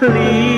please.